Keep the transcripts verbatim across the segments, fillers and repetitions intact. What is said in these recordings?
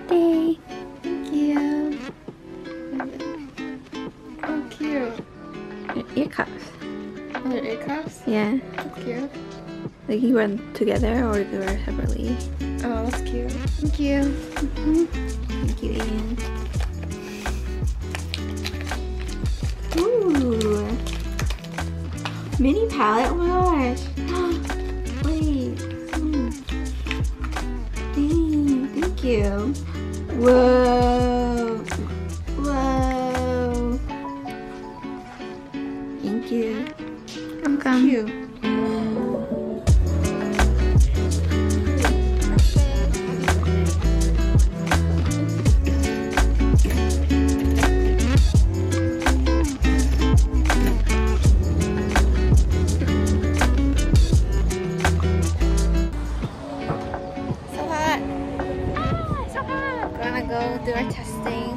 birthday. Thank you. How cute. Your ear cuffs. Your ear cuffs? Yeah. That's cute. Like you were together or you were separately. Oh, that's cute. Thank you. Mm-hmm. Thank you, Ian. Ooh. Mini palette. Oh my gosh. Wait. Hmm. Dang. Thank you. Whoa. Whoa. Thank you. Come, come. Thank you. Do our testing.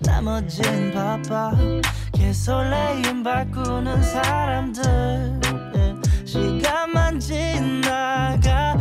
나머진 바빠 개설레임 바꾸는 사람들 시간만 지나가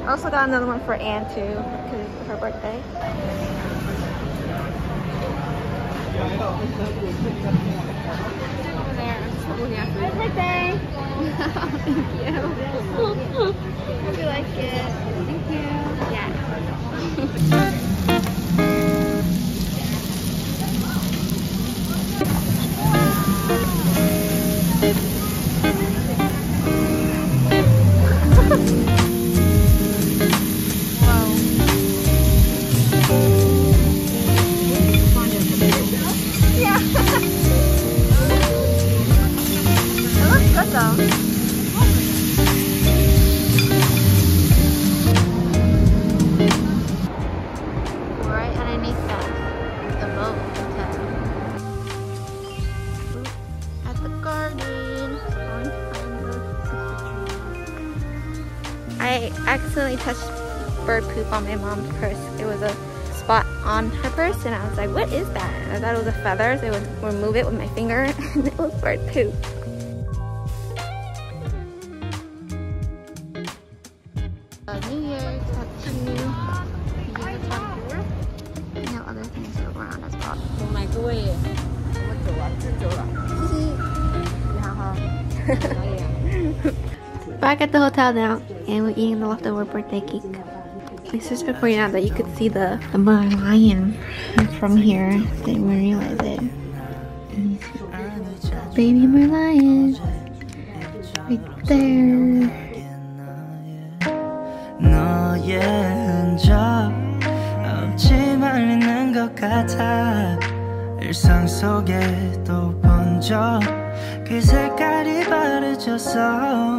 I also got another one for Anne too, because it's her birthday. Happy birthday! Thank you. Hope you like it. Thank you. Yeah. I accidentally touched bird poop on my mom's purse. It was a spot on her purse and I was like, what is that? And I thought it was a feather, so I would remove it with my finger and it was bird poop. Uh, New Year's, tattoo, you know, other things are around as well. Oh my god. Back at the hotel now, and we're eating the leftover birthday cake. It's just before you know that you could see the, the Merlion from here. Didn't realize it. Baby Merlion, right there. 위에 흔적 없이 멀리는 것 같아. 일상 속에 또 번져 그 색깔이 바래졌어.